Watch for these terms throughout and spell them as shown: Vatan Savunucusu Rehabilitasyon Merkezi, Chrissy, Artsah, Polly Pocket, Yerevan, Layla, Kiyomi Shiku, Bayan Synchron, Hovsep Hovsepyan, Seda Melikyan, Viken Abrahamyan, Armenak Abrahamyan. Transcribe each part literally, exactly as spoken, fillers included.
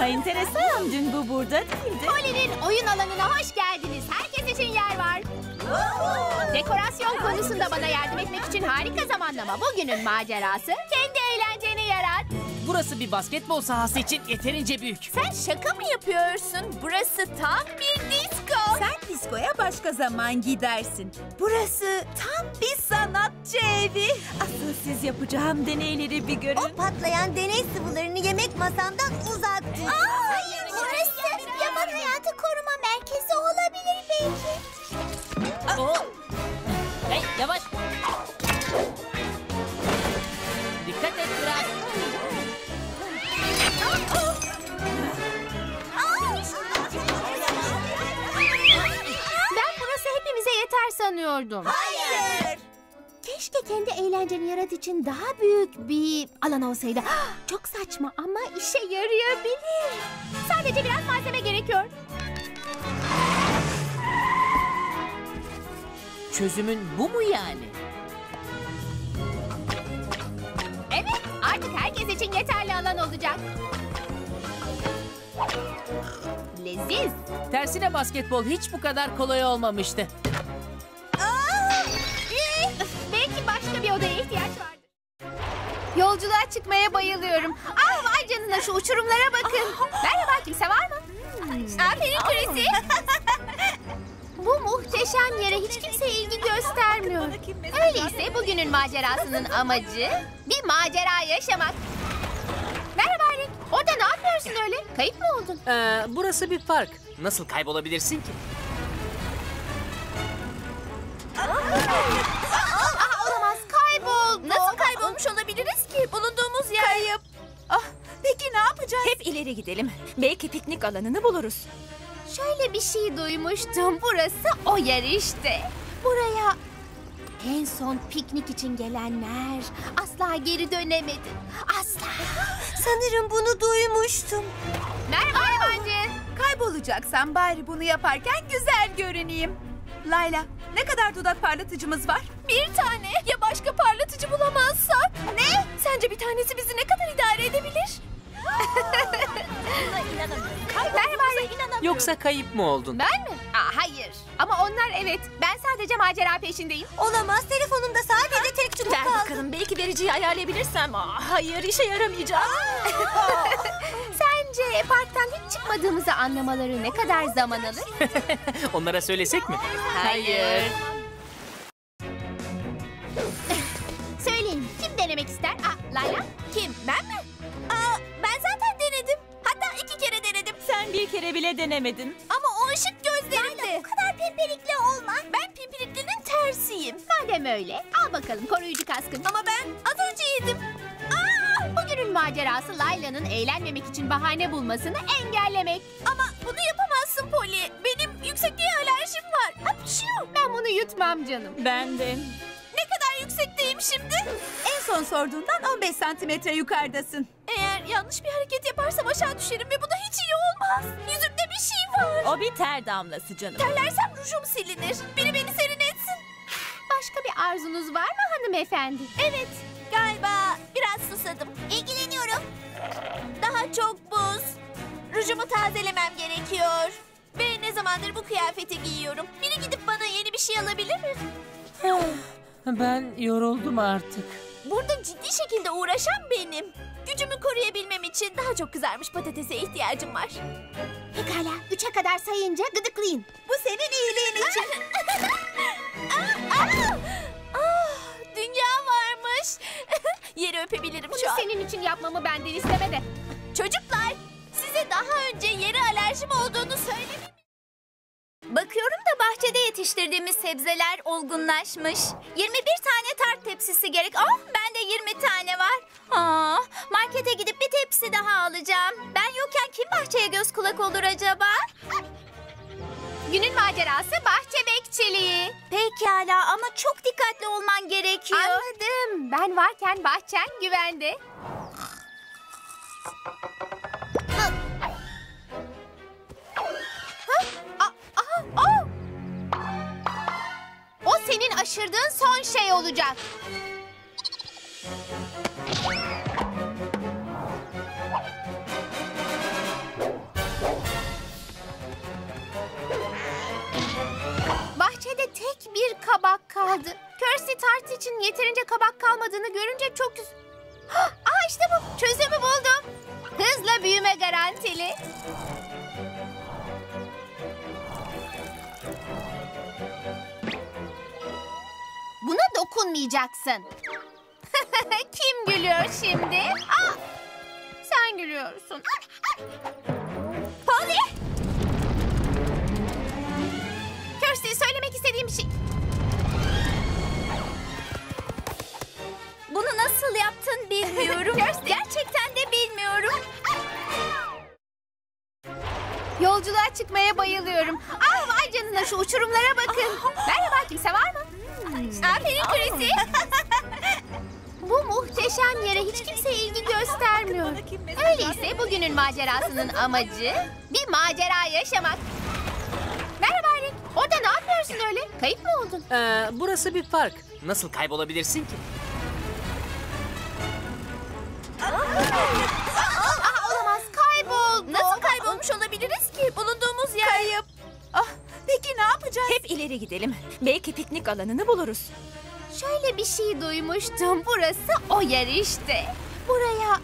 Aa, enteresan. Dün bu burada değildi. Polly'nin oyun alanına hoş geldiniz. Herkes için yer var. Dekorasyon konusunda bana yardım etmek için harika zamanlama. Bugünün macerası kendi eğlenceni yarat. Burası bir basketbol sahası için yeterince büyük. Sen şaka mı yapıyorsun? Burası tam bir disko. Sen diskoya başka zaman gidersin. Burası tam bir sanatçı evi. Asıl siz yapacağım deneyleri bir görün. O patlayan deney sıvılarını yemek masamdan uzattın. Aa, hayır, burası yaban hayatı koruma merkezi olabilir belki. Oh. Hey, yavaş. Dikkat et biraz. Ben burası hepimize yeter sanıyordum. Hayır. Keşke kendi eğlenceni yarat için daha büyük bir alan olsaydı. Çok saçma ama işe yarayabilir. Sadece biraz malzeme gerekiyor. Çözümün bu mu yani? Evet, artık herkes için yeterli alan olacak. Leziz. Tersine basketbol hiç bu kadar kolay olmamıştı. Aa, ee, belki başka bir odaya ihtiyaç vardır. Yolculuğa çıkmaya bayılıyorum. Ah, vay canına, şu uçurumlara bakın. Merhaba, kimse var mı? Aferin Chrissy. Bu muhteşem yere hiç kimse ilgi göstermiyor. Öyleyse bugünün macerasının amacı bir macera yaşamak. Merhaba Rick. Orada ne yapıyorsun öyle? Kayıp mı oldun? Ee, burası bir park. Nasıl kaybolabilirsin ki? Aha, olamaz. Kayboldu. Nasıl kaybolmuş olabiliriz ki? Bulunduğumuz yer... Kayıp. Ah, peki ne yapacağız? Hep ileri gidelim. Belki piknik alanını buluruz. Şöyle bir şey duymuştum. Burası o yer işte. Buraya en son piknik için gelenler asla geri dönemedi. Asla. Sanırım bunu duymuştum. Merhaba bence. Kaybolacaksan bari bunu yaparken güzel görüneyim. Layla, ne kadar dudak parlatıcımız var? Bir tane. Ya başka parlatıcı bulamazsak? Ne? Sence bir tanesi bizi ne kadar idare edebilir? Merhaba. Yoksa kayıp mı oldun? Ben mi? Aa, hayır. Ama onlar evet. Ben sadece macera peşindeyim. Olamaz. Telefonumda sadece tek çubuk kaldı. Ver bakalım. Belki vericiyi ayarlayabilirsem. Aa, hayır. işe yaramayacak. Sence parktan hiç çıkmadığımızı anlamaları ne kadar zaman alır? Onlara söylesek mi? Hayır. Söyleyin. Kim denemek ister? Aa, Layla. Kim? Ben mi? Bir kere bile denemedim. Ama o ışık gözlerinde. Layla, bu kadar pimpirikli olma. Ben pimpiriklinin tersiyim. Madem öyle, al bakalım koruyucu kaskını. Ama ben az önce yedim. Aa! Bugünün macerası Layla'nın eğlenmemek için bahane bulmasını engellemek. Ama bunu yapamazsın Polly. Benim yüksekliğe alerjim var. Hapşıyor. Ben bunu yutmam canım. Ben de. Ne kadar yüksekteyim şimdi? En son sorduğundan on beş santimetre yukarıdasın. Eğer yanlış bir hareket yaparsam aşağı düşerim ve bu da hiç iyi olmaz. Yüzümde bir şey var. O bir ter damlası canım. Terlersem rujum silinir. Biri beni serinletsin. Başka bir arzunuz var mı hanımefendi? Evet. Galiba biraz susadım. İlgileniyorum. Daha çok buz. Rujumu tazelemem gerekiyor. Ve ne zamandır bu kıyafeti giyiyorum. Biri gidip bana yeni bir şey alabilir mi? Ben yoruldum artık. Burada ciddi şekilde uğraşan benim. Gücümü koruyabilmem için daha çok kızarmış patatese ihtiyacım var. Pekala, üçe kadar sayınca gıdıklayın. Bu senin iyiliğin için. Aa, aa, aa, dünya varmış. Yeri öpebilirim Bunu şu an. Bunu senin için yapmamı benden isteme de. Çocuklar, size daha önce yeri alerjim olduğunu söyledim. Bakıyorum da bahçede yetiştirdiğimiz sebzeler olgunlaşmış. yirmi bir tane tart tepsisi gerek. Oh, bende yirmi tane var. Aa, markete gidip bir tepsi daha alacağım. Ben yokken kim bahçeye göz kulak olur acaba? Günün macerası bahçe bekçiliği. Pekala ama çok dikkatli olman gerekiyor. Anladım. Ben varken bahçen güvende. Oh! O senin aşırdığın son şey olacak. Kahvaltı için yeterince kabak kalmadığını görünce çok üz... Aa, işte bu. Çözümü buldum. Hızla büyüme garantili. Buna dokunmayacaksın. Kim gülüyor şimdi? Aa, sen gülüyorsun. Polly! Kirsty, söylemek istediğim bir şey. Bunu nasıl yaptın bilmiyorum. Gerçekten de bilmiyorum. Yolculuğa çıkmaya bayılıyorum. Ah, vay canına, şu uçurumlara bakın. Merhaba, kimse var mı? Aferin Chrissy. Bu muhteşem yere hiç kimse ilgi göstermiyor. Öyleyse bugünün macerasının amacı bir macera yaşamak. Merhaba Rick. Orada ne yapıyorsun öyle? Kayıp mı oldun? Ee, burası bir park. Nasıl kaybolabilirsin ki? Aha, olamaz, kayboldu. Nasıl kaybolmuş olabiliriz ki? Bulunduğumuz yer kayıp. Ah, peki ne yapacağız? Hep ileri gidelim. Belki piknik alanını buluruz. Şöyle bir şey duymuştum. Burası o yer işte. Buraya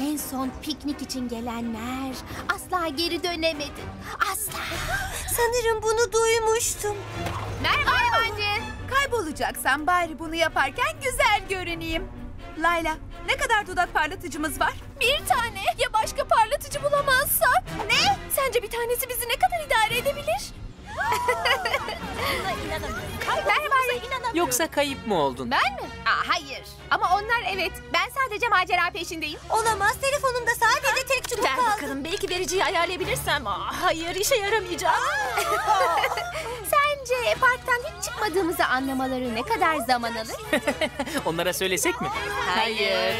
en son piknik için gelenler asla geri dönemedi. Asla. Sanırım bunu duymuştum. Merhaba hayvancı. Kaybolacaksan bari bunu yaparken güzel görüneyim. Layla, ne kadar dudak parlatıcımız var? Bir tane. Ya başka parlatıcı bulamazsak? Ne? Sence bir tanesi bizi ne kadar idare edebilir? Merhaba. Yoksa kayıp mı oldun? Ben mi? Aa, hayır. Ama onlar evet. Ben sadece macera peşindeyim. Olamaz. Telefonumda sadece tek çubuk kaldı. Ver bakalım. Belki vericiyi ayarlayabilirsem. Aa, hayır, işe yaramayacağım. Sence parktan hiç çıkmadığımızı anlamaları ne kadar zaman alır? Onlara söylesek mi? Hayır.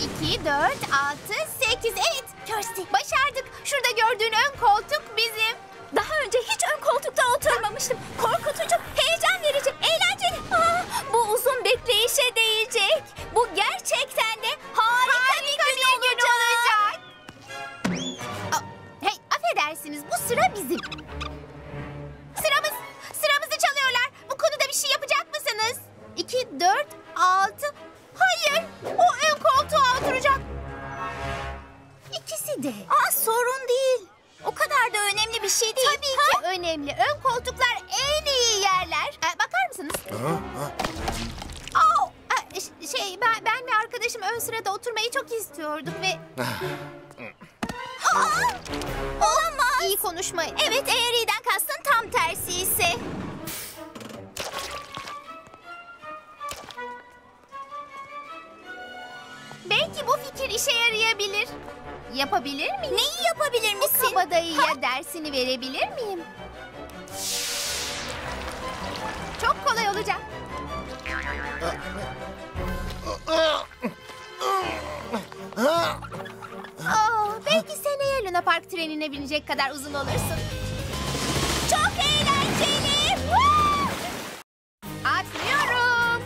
iki, dört, altı, sekiz, evet. Kirsty, başardık. Şurada gördüğün ön koltuk bizim. Daha önce hiç ön koltukta oturmamıştım. Korkutucu, heyecan verici, eğlenceli. Aa, bu uzun bekleyişe değecek. Bu gerçekten de harika, harika bir gün, bir gün olacak. olacak. Hey, affedersiniz, bu sıra bizim. Sıramız, sıramızı çalıyorlar. Bu konuda bir şey yapacak mısınız? iki, dört, altı... Hayır, o ön koltuğa oturacak. İkisi de. Aa, sorun değil. O kadar da önemli bir şey değil. Tabii ha? ki önemli. Ön koltuklar en iyi yerler. Ee, bakar mısınız? Aa, şey, ben, ben ve arkadaşım ön sırada oturmayı çok istiyorduk ve... Aa, olamaz. İyi konuşmayı. Evet, eğer iyiden kastın tam tersi ise... Belki bu fikir işe yarayabilir. Yapabilir miyim? Neyi yapabilir misin? Bu kabadayıya dersini verebilir miyim? Çok kolay olacak. Oh, belki seneye Luna Park trenine binecek kadar uzun olursun. Çok eğlenceli. Atlıyorum.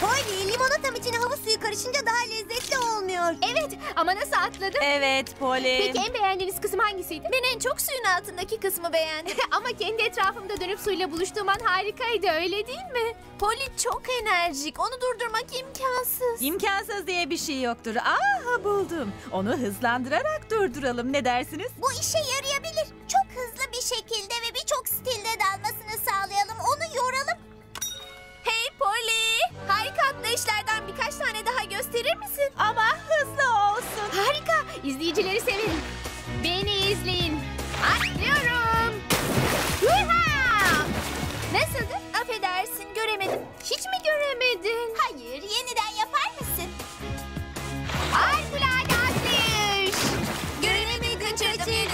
Polly, limonatam için havuz suyu karışınca daha lezzetli olmuyor. Evet, ama nasıl atladın? Evet, Polly. Peki en beğendiğiniz kısım hangisiydi? Ben en çok suyun altındaki kısmı beğendim. Ama kendi etrafımda dönüp suyla buluştuğum an harikaydı, öyle değil mi? Polly çok enerjik, onu durdurmak imkansız. İmkansız diye bir şey yoktur. Aha, buldum. Onu hızlandırarak durduralım, ne dersiniz? Bu işe yarayabilir. Çok hızlı bir şekilde ve birçok stilde dalmasını sağlayalım, onu yoralım. Hey Polly, harika atlayışlardan birkaç tane daha gösterir misin? Ama hızlı olsun. Harika, izleyicileri sevin. Beni izleyin. Atlıyorum. Yuhuu! Nasıldı? Affedersin, göremedim. Hiç mi göremedin? Hayır, yeniden yapar mısın? Harikulade atlayış. Görevimi kaçırdım.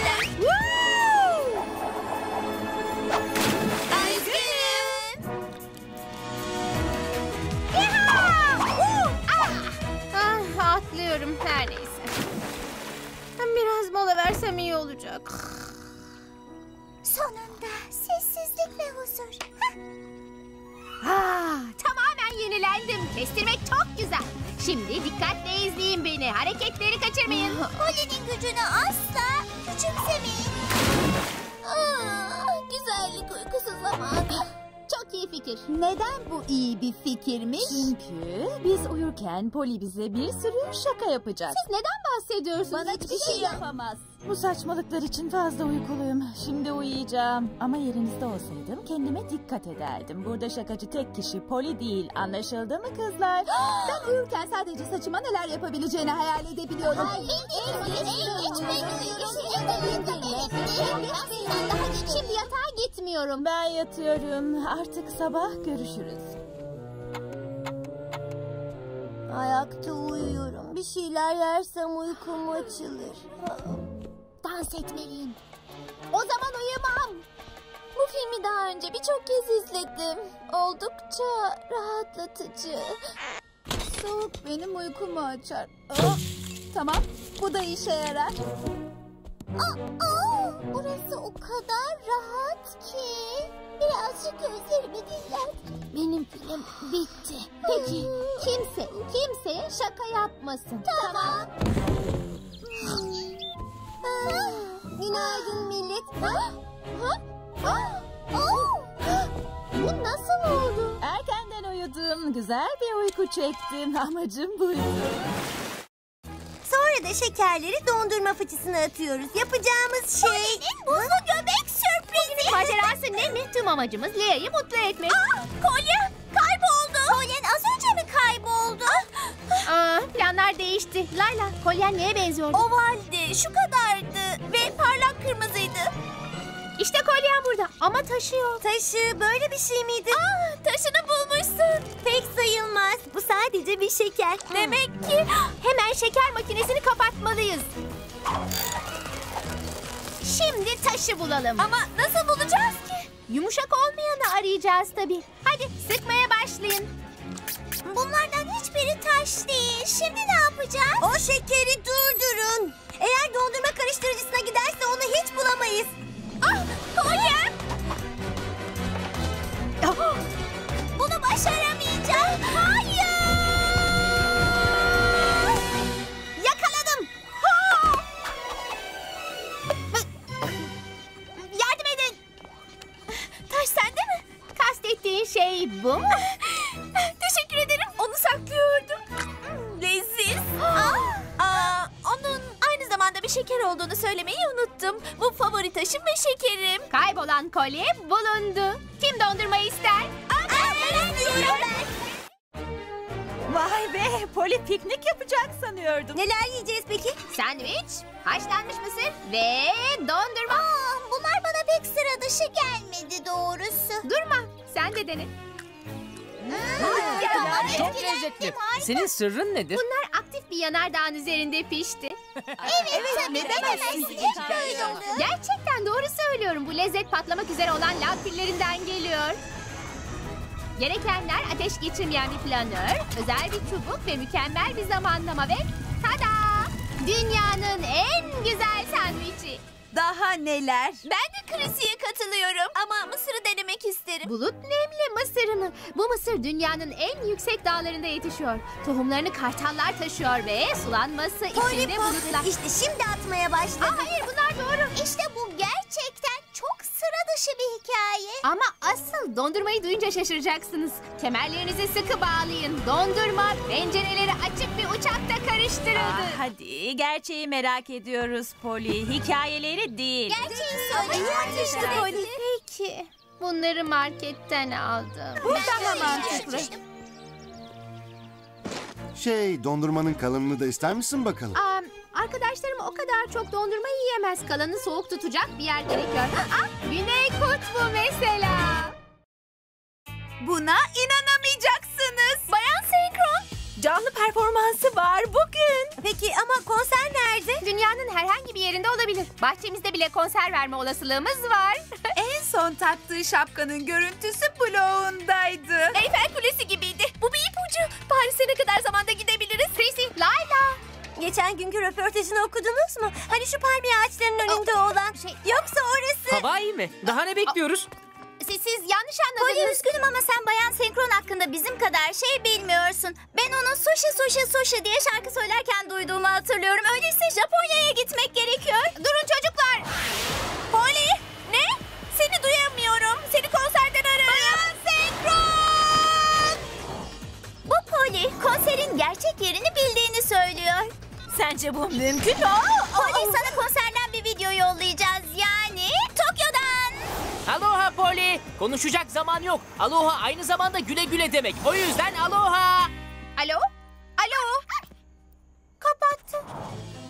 Atlıyorum, her neyse. Biraz mola versem iyi olacak. Sonunda sessizlik ve huzur. Aa, tamamen yenilendim. Kestirmek çok güzel. Şimdi dikkatle izleyin beni. Hareketleri kaçırmayın. Polly'nin gücünü asla küçümsemeyin. Aa, güzellik uykusu zamanı. Çok iyi iyi fikir. Neden bu iyi bir fikirmiş? Çünkü biz uyurken Polly bize bir sürü şaka yapacak. Siz neden bahsediyorsunuz? Bana hiçbir şey yapamaz. Bu saçmalıklar için fazla uykuluyum. Şimdi uyuyacağım. Ama yerinizde olsaydım kendime dikkat ederdim. Burada şakacı tek kişi Polly değil. Anlaşıldı mı kızlar? Ben uyurken sadece saçıma neler yapabileceğini hayal edebiliyorum. Şimdi yatağa gitmiyorum. Ben yatıyorum. Artık sabah görüşürüz. Ayakta uyuyorum. Bir şeyler yersem uykum açılır. Dans etmeliyim. O zaman uyumam. Bu filmi daha önce birçok kez izledim. Oldukça rahatlatıcı. Soğuk benim uykumu açar. Oh, tamam, bu da işe yarar. Aa, aa, burası o kadar rahat ki. Birazcık gözlerimi dinler. Benim film bitti. Peki, kimse, kimseye şaka yapmasın. Tamam. Aa, günaydın millet. Ha? Ha? Ha? Aa, bu nasıl oldu? Erkenden uyudum. Güzel bir uyku çektim. Amacım buydu. Sonra da şekerleri dondurma fıçısına atıyoruz. Yapacağımız şey... Polly'nin buzlu göbek sürprizi. Macerası ne mi? Tüm amacımız Lea'yı mutlu etmek. Aa, Polly kayboldu. Polly'nin az önce mi kayboldu? Aa, planlar değişti. Layla, kolyen neye benziyordu? Ovaldi, şu kadardı ve parlak kırmızıydı. İşte kolyen burada ama taşıyor. Taşı böyle bir şey miydi? Aa, taşını bulmuşsun. Pek sayılmaz. Bu sadece bir şeker. Hmm. Demek ki hemen şeker makinesini kapatmalıyız. Şimdi taşı bulalım. Ama nasıl bulacağız ki? Yumuşak olmayanı arayacağız tabii. Hadi sıkmaya başlayın. Bunlardan hiçbiri taş değil. Şimdi ne yapacağız? O şekeri durdurun. Eğer dondurma karıştırıcısına giderse onu hiç bulamayız. Ah, Polly! Bunu başaramayacağım. Hayır! Yakaladım. Yardım edin. Taş sende mi? Kastettiğin şey bu mu? Teşekkür ederim. Onu saklıyordum. Leziz. Aa, aa, onun aynı zamanda bir şeker olduğunu söylemeyi unuttum. Bu favori taşım ve şekerim. Kaybolan kolye bulundu. Kim dondurma ister? Aa, ben istiyorum. Vay be, Polly piknik yapacak sanıyordum. Neler yiyeceğiz peki? Sandviç, haşlanmış mısır ve dondurma. Aa, bunlar bana pek sıra dışı gelmedi doğrusu. Durma, sen de dene. Aa, ya, tamam, çok lezzetli. Senin sırrın nedir? Bunlar aktif bir yanardağın üzerinde pişti. Evet, evet tabii, ne demezsin. Gerçekten doğru söylüyorum. Bu lezzet patlamak üzere olan lav pillerinden geliyor. Gerekenler ateş geçirmeyen bir planör, özel bir çubuk ve mükemmel bir zamanlama ve tada! Dünyanın en güzel sandviçi. Daha neler? Ben de Chrissy'ye katılıyorum. Ama mısırı denemek isterim. Bulut nemli mısırı mı? Bu mısır dünyanın en yüksek dağlarında yetişiyor. Tohumlarını kartallar taşıyor ve sulanması Polly içinde bulutlar. İşte şimdi atmaya başladı. Aa, hayır, bunlar doğru. İşte bu gerçekten çok sıra dışı bir hikaye. Ama asıl dondurmayı duyunca şaşıracaksınız. Kemerlerinizi sıkı bağlayın. Dondurma pencereleri açık bir uçakta karıştırıldı. Aa, hadi gerçeği merak ediyoruz Polly. Hikayeleri değil. Gerçeği söyle. Polly. Peki. Bunları marketten aldım. Bu daha mantıklı. Şey, dondurmanın kalınlığını da ister misin bakalım? Aa, arkadaşlarım o kadar çok dondurma yiyemez. Kalanı soğuk tutacak bir yer gerekiyor. Ah, Güney Kutbu mesela. Buna inanamayacaksınız. Bayan Synchron canlı performansı var bugün. Peki ama konser nerede? Dünyanın herhangi bir yerinde olabilir. Bahçemizde bile konser verme olasılığımız var. En son taktığı şapkanın görüntüsü bloğundaydı. Eyfel Kulesi gibiydi. Bu bir ipucu. Paris'e ne kadar zamanda gidebiliriz? Chrissy, Layla. Geçen günkü röportajını okudunuz mu? Hani şu palmiye ağaçlarının önünde o, olan şey. Yoksa orası... Hawaii mi? Daha ne bekliyoruz? Siz, siz yanlış anladınız. Polly, üzgünüm ama sen Bayan Synchron hakkında bizim kadar şey bilmiyorsun. Ben onu sushi sushi sushi diye şarkı söylerken duyduğumu hatırlıyorum. Öyleyse Japonya'ya gitmek gerekiyor. Durun çocuklar. Polly, ne? Seni duyamıyorum. Seni konserden ararım. Bayan Synchron. Polly konserin gerçek yerini bildiğini söylüyor. Sence bu mümkün mü? Polly sana konserden bir video yollayacağız. Yani Tokyo'dan. Aloha Polly. Konuşacak zaman yok. Aloha aynı zamanda güle güle demek. O yüzden aloha. Alo? Alo? Kapattı.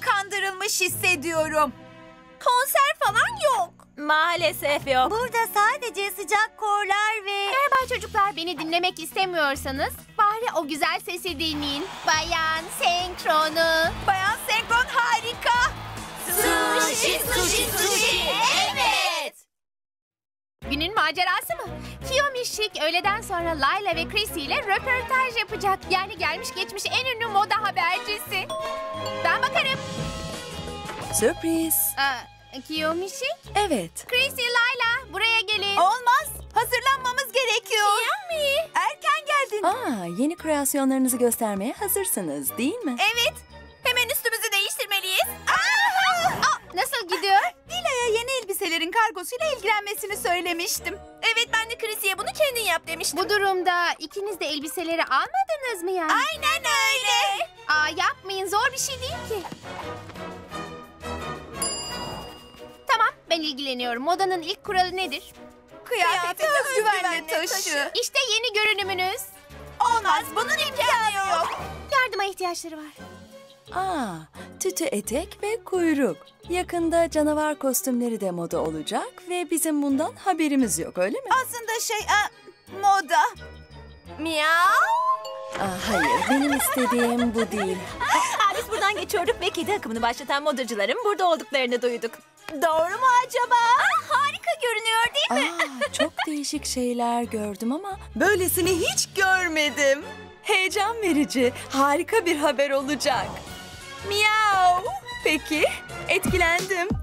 Kandırılmış hissediyorum. Konser falan yok. Maalesef yok. Burada sadece sıcak korlar ve... Merhaba çocuklar, beni dinlemek istemiyorsanız bari o güzel sesi dinleyin. Bayan Synchron'u. Bayan Synchron harika. Sushi, sushi, sushi. Evet. Günün macerası mı? Kiyomi Shiku öğleden sonra Layla ve Chrissy ile röportaj yapacak. Yani gelmiş geçmiş en ünlü moda habercisi. Ben bakarım. Sürpriz. Aa, Kiyomi Shiku? Evet. Chrissy, Layla buraya gelin. Olmaz. Hazırlanmamız gerekiyor. Kiyomi. Erken geldin. Aa, yeni kreasyonlarınızı göstermeye hazırsınız değil mi? Evet. Hemen üstümüzü değiştirmeliyiz. Aa! Aa, nasıl gidiyor? Lila'ya yeni elbiselerin kargosuyla ilgilenmesini söylemiştim. Evet, ben de Chrissy'ye bunu kendin yap demiştim. Bu durumda ikiniz de elbiseleri almadınız mı yani? Aynen öyle. Aa, yapmayın, zor bir şey değil ki. Ben ilgileniyorum. Modanın ilk kuralı nedir? Kıyafeti özgüvenle taşı. İşte yeni görünümünüz. Olmaz. Bunun imkanı yok. Yardıma ihtiyaçları var. Aa, tütü etek ve kuyruk. Yakında canavar kostümleri de moda olacak ve bizim bundan haberimiz yok, öyle mi? Aslında şey, a, moda. Miau? Aa, hayır, benim istediğim bu değil. Aa, biz buradan geçiyorduk ve kedi akımını başlatan modacıların burada olduklarını duyduk. Doğru mu acaba? Aa, harika görünüyor değil mi? Aa, çok değişik şeyler gördüm ama böylesini hiç görmedim. Heyecan verici, harika bir haber olacak. Miau. Peki, etkilendim.